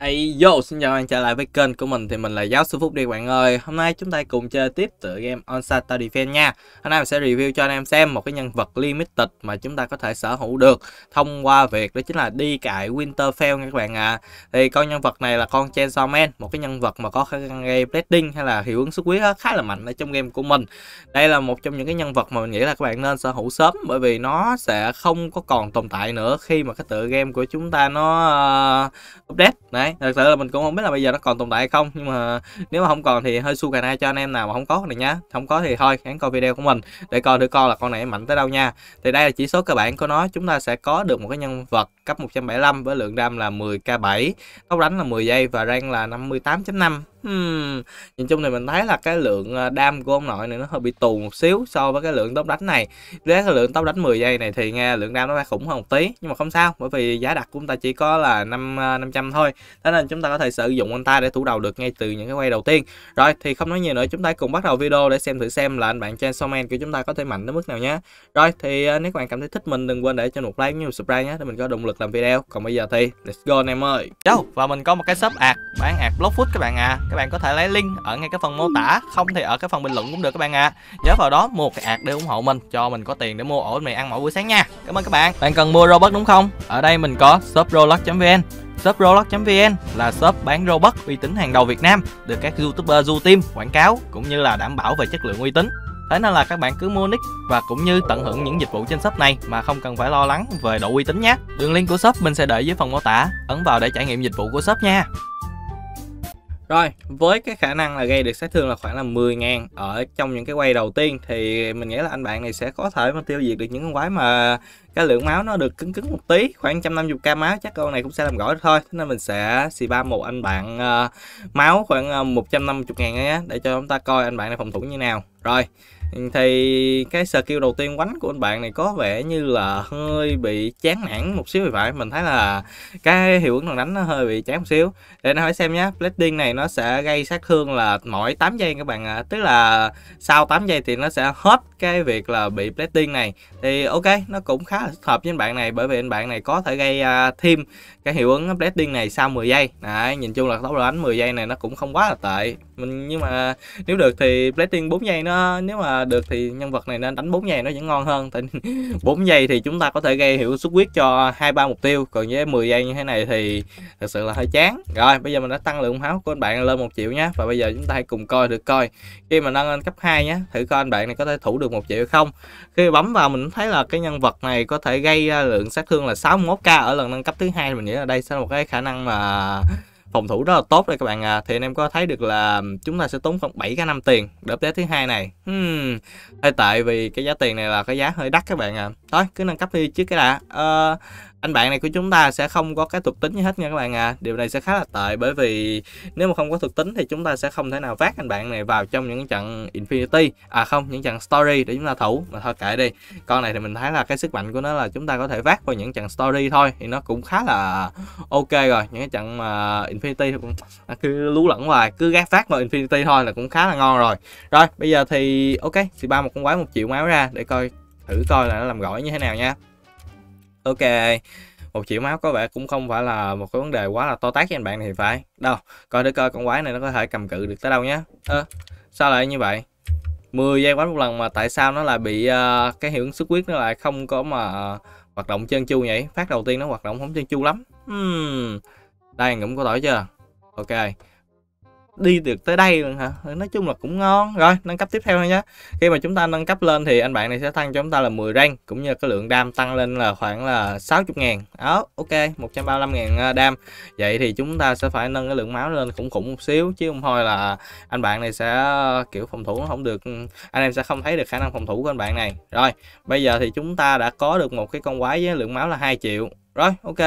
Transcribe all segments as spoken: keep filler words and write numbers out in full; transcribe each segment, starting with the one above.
Hey yo, xin chào bạn trở lại với kênh của mình. Thì mình là Giáo Sư Phúc đi bạn ơi. Hôm nay chúng ta cùng chơi tiếp tựa game All Star Tower Defense nha. Hôm nay mình sẽ review cho anh em xem một cái nhân vật limited mà chúng ta có thể sở hữu được thông qua việc đó chính là đi cài Winterfell nha các bạn ạ. À. Thì con nhân vật này là con Chainsaw Man, một cái nhân vật mà có khả năng gây bleeding hay là hiệu ứng xuất huyết khá là mạnh ở trong game của mình. Đây là một trong những cái nhân vật mà mình nghĩ là các bạn nên sở hữu sớm, bởi vì nó sẽ không có còn tồn tại nữa khi mà cái tựa game của chúng ta nó uh, update. Đấy. Thật sự là mình cũng không biết là bây giờ nó còn tồn tại hay không, nhưng mà nếu mà không còn thì hơi su cà na cho anh em nào mà không có này nhá. Không có thì thôi hãy coi video của mình để coi thử coi là con này mạnh tới đâu nha. Thì đây là chỉ số cơ bản của nó, chúng ta sẽ có được một cái nhân vật cấp một trăm bảy mươi lăm với lượng đam là mười k bảy, tốc đánh là mười giây và rank là năm mươi tám chấm năm. Hmm. Nhìn chung thì mình thấy là cái lượng đam của ông nội này nó hơi bị tù một xíu so với cái lượng tốc đánh này. Với cái lượng tốc đánh mười giây này thì nghe lượng đam nó khủng hơn một tí, nhưng mà không sao, bởi vì giá đặt của chúng ta chỉ có là năm trăm thôi, thế nên chúng ta có thể sử dụng anh ta để thủ đầu được ngay từ những cái quay đầu tiên. Rồi thì không nói nhiều nữa, chúng ta cùng bắt đầu video để xem thử xem là anh bạn Chainsaw Man của chúng ta có thể mạnh tới mức nào nhé. Rồi thì nếu các bạn cảm thấy thích mình, đừng quên để cho một like cũng như một subscribe nhé, để mình có động lực làm video. Còn bây giờ thì let's go anh em ơi. Đâu, và mình có một cái shop ạt, bán ạt Blockfoot các bạn à. Các bạn có thể lấy link ở ngay cái phần mô tả, không thì ở cái phần bình luận cũng được các bạn à. Nhớ vào đó mua cái ạt để ủng hộ mình, cho mình có tiền để mua ổ mì ăn mỗi buổi sáng nha. Cảm ơn các bạn. Bạn cần mua robot đúng không? Ở đây mình có shop robot chấm vn. shop robot chấm vn là shop bán robot uy tín hàng đầu Việt Nam, được các YouTuber du team quảng cáo cũng như là đảm bảo về chất lượng uy tín. Thế nên là các bạn cứ mua nick và cũng như tận hưởng những dịch vụ trên shop này mà không cần phải lo lắng về độ uy tín nhé. Đường link của shop mình sẽ để dưới phần mô tả, ấn vào để trải nghiệm dịch vụ của shop nha. Rồi, với cái khả năng là gây được sát thương là khoảng là mười ngàn ở trong những cái quay đầu tiên thì mình nghĩ là anh bạn này sẽ có thể mà tiêu diệt được những con quái mà cái lượng máu nó được cứng cứng một tí, khoảng một trăm năm mươi k máu chắc con này cũng sẽ làm gỏi thôi. Thế nên mình sẽ xì ba một anh bạn uh, máu khoảng một trăm năm mươi ngàn ấy, để cho chúng ta coi anh bạn này phòng thủ như nào. Rồi, thì cái skill đầu tiên quánh của anh bạn này có vẻ như là hơi bị chán nản một xíu, vì vậy mình thấy là cái hiệu ứng đòn đánh nó hơi bị chán một xíu. Để anh hỏi xem nhé, bleeding này nó sẽ gây sát thương là mỗi tám giây các bạn ạ. À. Tức là sau tám giây thì nó sẽ hết cái việc là bị bleeding này. Thì ok, nó cũng khá là thích hợp với anh bạn này, bởi vì anh bạn này có thể gây uh, thêm cái hiệu ứng bleeding này sau mười giây. Đấy, nhìn chung là tốc độ đánh mười giây này nó cũng không quá là tệ. Mình nhưng mà nếu được thì bleeding bốn giây nó, nếu mà được thì nhân vật này nên đánh bốn giây nó vẫn ngon hơn. Tại bốn giây thì chúng ta có thể gây hiệu ứng xuất huyết cho hai ba mục tiêu, còn với mười giây như thế này thì thật sự là hơi chán. Rồi, bây giờ mình đã tăng lượng máu của anh bạn lên một triệu nhé, và bây giờ chúng ta hãy cùng coi được coi khi mà nâng lên cấp hai nhé, thử coi anh bạn này có thể thủ được một triệu hay không. Khi bấm vào mình thấy là cái nhân vật này có thể gây lượng sát thương là sáu mươi mốt k ở lần nâng cấp thứ hai. Mình nghĩ là đây sẽ là một cái khả năng mà phòng thủ rất là tốt đây các bạn à. Thì anh em có thấy được là chúng ta sẽ tốn khoảng bảy k năm tiền để update thứ hai này. Hmm, hơi tệ vì cái giá tiền này là cái giá hơi đắt các bạn à. Thôi cứ nâng cấp đi trước cái đã. Uh, anh bạn này của chúng ta sẽ không có cái thuộc tính như hết nha các bạn à. Điều này sẽ khá là tệ, bởi vì nếu mà không có thuộc tính thì chúng ta sẽ không thể nào vác anh bạn này vào trong những trận Infinity, à không, những trận Story để chúng ta thủ. Mà thôi kệ đi, con này thì mình thấy là cái sức mạnh của nó là chúng ta có thể vác vào những trận Story thôi, thì nó cũng khá là ok rồi. Những cái trận mà Infinity thì cũng cứ lú lẫn hoài, cứ gác vác vào Infinity thôi là cũng khá là ngon rồi. Rồi bây giờ thì ok, thì ba một con quái một triệu máu ra để coi thử coi là nó làm gỏi như thế nào nha. Ok, một triệu máu có vẻ cũng không phải là một cái vấn đề quá là to tát với anh bạn này thì phải. Đâu, coi thử coi con quái này nó có thể cầm cự được tới đâu nhé. Ơ, à, sao lại như vậy? mười giây quánh một lần mà tại sao nó lại bị uh, cái hiệu ứng xuất huyết nó lại không có mà uh, hoạt động chân chu vậy? Phát đầu tiên nó hoạt động không chân chu lắm. Hmm. Đây cũng có tỏi chưa? Ok, đi được tới đây luôn hả? Nói chung là cũng ngon. Rồi, nâng cấp tiếp theo thôi nhé. Khi mà chúng ta nâng cấp lên thì anh bạn này sẽ tăng cho chúng ta là mười rank, cũng như cái lượng đam tăng lên là khoảng là sáu mươi ngàn. Đó, ok, một trăm ba mươi lăm ngàn đam. Vậy thì chúng ta sẽ phải nâng cái lượng máu lên khủng khủng một xíu, chứ không thôi là anh bạn này sẽ kiểu phòng thủ nó không được, anh em sẽ không thấy được khả năng phòng thủ của anh bạn này. Rồi, bây giờ thì chúng ta đã có được một cái con quái với lượng máu là hai triệu. Rồi ok,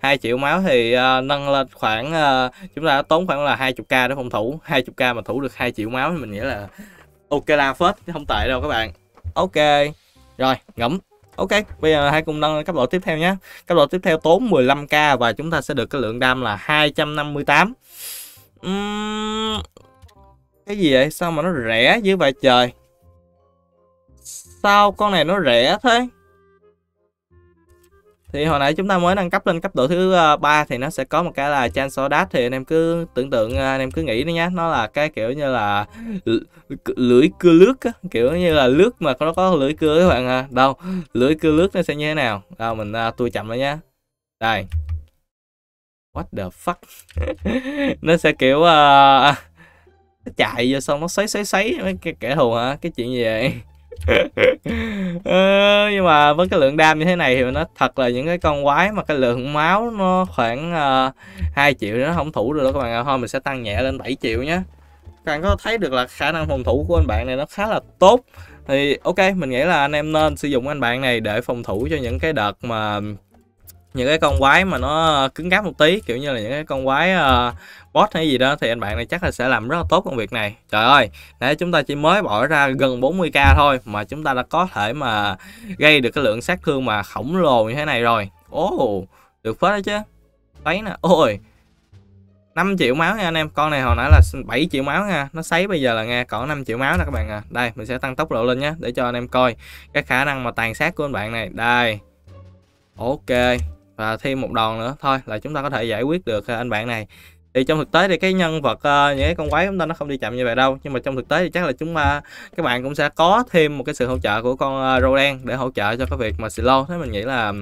hai triệu máu thì uh, nâng lên khoảng uh, chúng ta đã tốn khoảng là hai mươi k để phòng thủ. Hai mươi k mà thủ được hai triệu máu thì mình nghĩ là ok là phết, không tệ đâu các bạn. Ok rồi, ngẫm. Ok, bây giờ hãy cùng nâng cấp độ tiếp theo nhé. Cấp độ tiếp theo tốn mười lăm k và chúng ta sẽ được cái lượng đam là hai trăm năm mươi tám. uhm, Cái gì vậy? Sao mà nó rẻ dữ vậy trời? Sao con này nó rẻ thế? Thì hồi nãy chúng ta mới nâng cấp lên cấp độ thứ ba thì nó sẽ có một cái là Chainsaw Dash, thì anh em cứ tưởng tượng, anh em cứ nghĩ nó nhá, nó là cái kiểu như là lưỡi cưa lướt, kiểu như là lướt mà nó có lưỡi cưa các bạn đâu, lưỡi cưa lướt nó sẽ như thế nào. Đâu mình tua chậm lại nhá. Đây. What the fuck. Nó sẽ kiểu uh, nó chạy vô xong nó xoáy xoáy xoáy mấy cái kẻ thù hả? Cái chuyện gì vậy? ờ, nhưng mà với cái lượng đam như thế này thì nó thật là những cái con quái mà cái lượng máu nó khoảng uh, hai triệu nó không thủ được đó các bạn ạ. Thôi mình sẽ tăng nhẹ lên bảy triệu nhé. Các bạn có thấy được là khả năng phòng thủ của anh bạn này nó khá là tốt. Thì ok, mình nghĩ là anh em nên sử dụng anh bạn này để phòng thủ cho những cái đợt mà những cái con quái mà nó cứng cáp một tí, kiểu như là những cái con quái uh, boss hay gì đó, thì anh bạn này chắc là sẽ làm rất là tốt công việc này. Trời ơi, nãy chúng ta chỉ mới bỏ ra gần bốn mươi k thôi mà chúng ta đã có thể mà gây được cái lượng sát thương mà khổng lồ như thế này rồi. Ồ, oh, được phết đó chứ. Thấy nè, ôi năm triệu máu nha anh em. Con này hồi nãy là bảy triệu máu nha, nó sấy bây giờ là nghe còn năm triệu máu nè các bạn à. Đây, mình sẽ tăng tốc độ lên nhé để cho anh em coi cái khả năng mà tàn sát của anh bạn này. Đây. Ok. Và thêm một đòn nữa thôi là chúng ta có thể giải quyết được anh bạn này. Thì trong thực tế thì cái nhân vật uh, những cái con quái chúng ta nó không đi chậm như vậy đâu, nhưng mà trong thực tế thì chắc là chúng ta uh, các bạn cũng sẽ có thêm một cái sự hỗ trợ của con uh, râu đen để hỗ trợ cho cái việc mà slow. Thế mình nghĩ là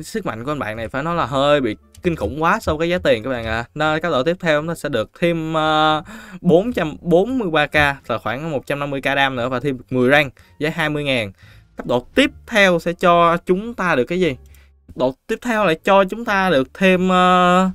sức mạnh của anh bạn này phải nói là hơi bị kinh khủng quá so với cái giá tiền các bạn ạ. À. Nơi các đội tiếp theo nó sẽ được thêm uh, bốn trăm bốn mươi ba k là khoảng một trăm năm mươi k đam nữa và thêm mười rank với hai mươi ngàn. Cấp độ tiếp theo sẽ cho chúng ta được cái gì? Độ tiếp theo lại cho chúng ta được thêm uh,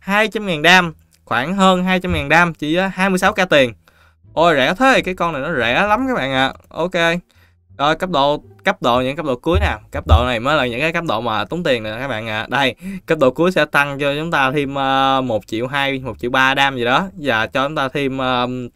hai trăm ngàn đam, khoảng hơn hai trăm ngàn đam, chỉ hai mươi sáu k tiền. Ôi rẻ thế, cái con này nó rẻ lắm các bạn ạ. À. Ok. Rồi cấp độ cấp độ những cấp độ cuối nè, cấp độ này mới là những cái cấp độ mà tốn tiền nè các bạn ạ. À. Đây, cấp độ cuối sẽ tăng cho chúng ta thêm uh, một triệu hai, một triệu ba đam gì đó, và cho chúng ta thêm uh,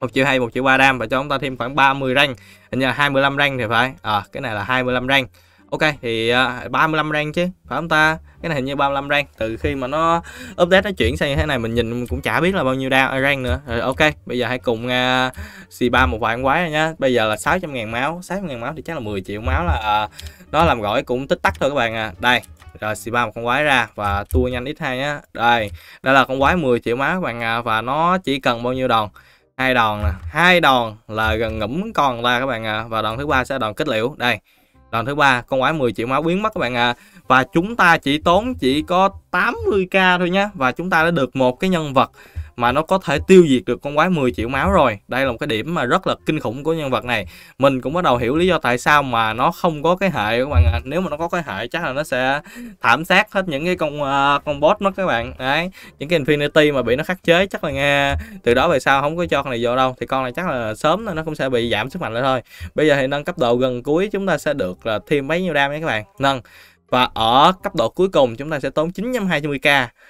một triệu hai, một triệu ba đam, và cho chúng ta thêm khoảng ba mươi rank, hình như là hai mươi lăm rank thì phải. À, cái này là hai mươi lăm rank. Ok, thì uh, ba mươi lăm rank chứ, phải không ta? Cái này hình như ba mươi lăm rank. Từ khi mà nó update, nó chuyển sang như thế này, mình nhìn mình cũng chả biết là bao nhiêu rank nữa. Rồi ok, bây giờ hãy cùng uh, xì ba một vài con quái nhá. Bây giờ là sáu trăm ngàn máu, sáu trăm ngàn máu thì chắc là mười triệu máu là uh, nó làm gọi cũng tích tắc thôi các bạn à. Đây, rồi xì ba một con quái ra và tua nhanh nhân hai nhá. Đây, đây là con quái mười triệu máu các bạn à, và nó chỉ cần bao nhiêu đòn? Hai đòn nè, hai đòn là gần ngủm con ta các bạn à, và đòn thứ ba sẽ đòn kết liễu. Đây. Đòn thứ ba con quái mười triệu máu biến mất các bạn à, và chúng ta chỉ tốn chỉ có tám mươi k thôi nhá, và chúng ta đã được một cái nhân vật mà nó có thể tiêu diệt được con quái mười triệu máu rồi. Đây là một cái điểm mà rất là kinh khủng của nhân vật này. Mình cũng bắt đầu hiểu lý do tại sao mà nó không có cái hệ các bạn ạ. À. Nếu mà nó có cái hệ chắc là nó sẽ thảm sát hết những cái con uh, con boss nó các bạn. Đấy, những cái Infinity mà bị nó khắc chế chắc là nghe từ đó về sau không có cho con này vô đâu. Thì con này chắc là sớm nó cũng sẽ bị giảm sức mạnh lại thôi. Bây giờ thì nâng cấp độ gần cuối chúng ta sẽ được là thêm mấy nhiêu đam đấy các bạn. Nâng. Và ở cấp độ cuối cùng chúng ta sẽ tốn chín trăm hai mươi k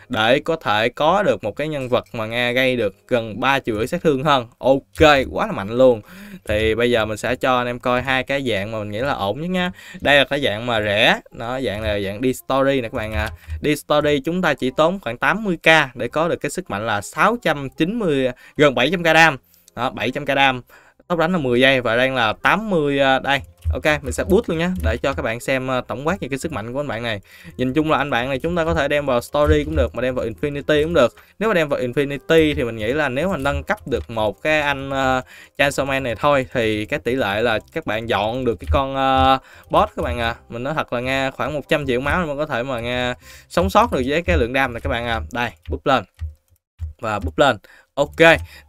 để có thể có được một cái nhân vật mà nghe gây được gần ba triệu sát thương hơn. Ok, quá là mạnh luôn. Thì bây giờ mình sẽ cho anh em coi hai cái dạng mà mình nghĩ là ổn nhất nha. Đây là cái dạng mà rẻ, nó dạng là dạng đi story nè các bạn ạ. À. Đi story chúng ta chỉ tốn khoảng tám mươi k để có được cái sức mạnh là sáu trăm chín mươi, gần bảy trăm k đam. Đó, bảy trăm k đam. Tốc đánh là mười giây và đang là tám mươi đây. Ok, mình sẽ boost luôn nhé để cho các bạn xem tổng quát về cái sức mạnh của anh bạn này. Nhìn chung là anh bạn này chúng ta có thể đem vào story cũng được, mà đem vào Infinity cũng được. Nếu mà đem vào Infinity thì mình nghĩ là nếu mà nâng cấp được một cái anh uh, Chainsaw Man này thôi thì cái tỷ lệ là các bạn dọn được cái con uh, boss các bạn à. Mình nói thật là nghe khoảng một trăm triệu máu mà có thể mà nghe sống sót được với cái lượng đam này các bạn à. Đây, boost lên và boost lên. Ok,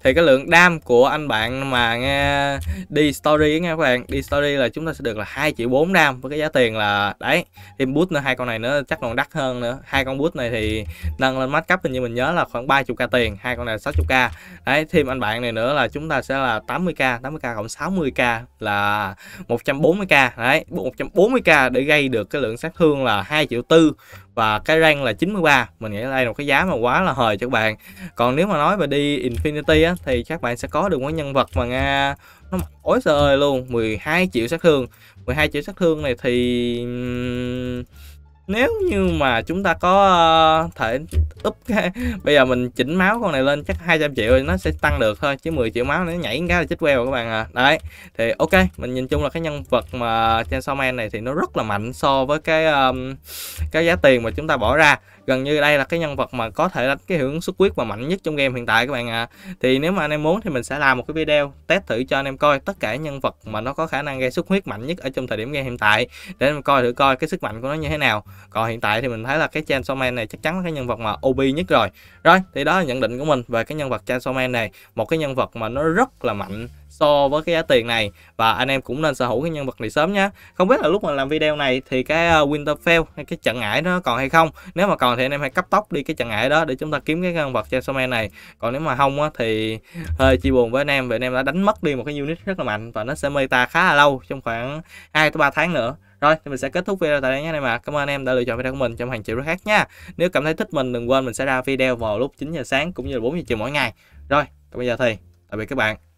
thì cái lượng đam của anh bạn mà nghe đi story nha các bạn, đi story là chúng ta sẽ được là hai triệu bốn đam với cái giá tiền là đấy, thêm boost nữa, hai con này nữa chắc còn đắt hơn nữa. Hai con boost này thì nâng lên max cấp thì như mình nhớ là khoảng ba mươi k tiền, hai con này sáu mươi k. Đấy, thêm anh bạn này nữa là chúng ta sẽ là tám mươi k, tám mươi k cộng sáu mươi k là một trăm bốn mươi k. Đấy, một trăm bốn mươi k để gây được cái lượng sát thương là hai triệu tư và cái rank là chín mươi ba. Mình nghĩ là đây là một cái giá mà quá là hời cho các bạn. Còn nếu mà nói về đi Infinity á, thì các bạn sẽ có được một nhân vật mà nghe nó mặc ối trời ơi luôn, mười hai triệu sát thương. mười hai triệu sát thương này thì Nếu như mà chúng ta có uh, thể úp cái... Bây giờ mình chỉnh máu con này lên chắc hai trăm triệu thì nó sẽ tăng được thôi. Chứ mười triệu máu nó nhảy cái là chết queo rồi các bạn à. Đấy, thì ok, mình nhìn chung là cái nhân vật mà Chainsaw Man này thì nó rất là mạnh so với cái um, cái giá tiền mà chúng ta bỏ ra. Gần như đây là cái nhân vật mà có thể đánh cái hiệu ứng xuất huyết mà mạnh nhất trong game hiện tại các bạn ạ. À. Thì nếu mà anh em muốn thì mình sẽ làm một cái video test thử cho anh em coi tất cả nhân vật mà nó có khả năng gây xuất huyết mạnh nhất ở trong thời điểm game hiện tại, để anh em coi thử coi cái sức mạnh của nó như thế nào. Còn hiện tại thì mình thấy là cái Chainsaw Man này chắc chắn là cái nhân vật mà ô pê nhất rồi. Rồi, thì đó là nhận định của mình về cái nhân vật Chainsaw Man này, một cái nhân vật mà nó rất là mạnh so với cái giá tiền này, và anh em cũng nên sở hữu cái nhân vật này sớm nhé. Không biết là lúc mà làm video này thì cái Winterfell hay cái trận ải nó còn hay không. Nếu mà còn thì anh em hãy cấp tốc đi cái trận ải đó để chúng ta kiếm cái nhân vật Chainsaw Man này. Còn nếu mà không á, thì hơi chia buồn với anh em vì anh em đã đánh mất đi một cái unit rất là mạnh và nó sẽ meta khá là lâu, trong khoảng hai tới ba tháng nữa. Rồi thì mình sẽ kết thúc video tại đây nhé anh em ạ. Cảm ơn anh em đã lựa chọn video của mình trong hàng triệu khác nha. Nếu cảm thấy thích mình đừng quên mình sẽ ra video vào lúc chín giờ sáng cũng như là bốn giờ chiều mỗi ngày. Rồi, còn bây giờ thì tạm biệt các bạn.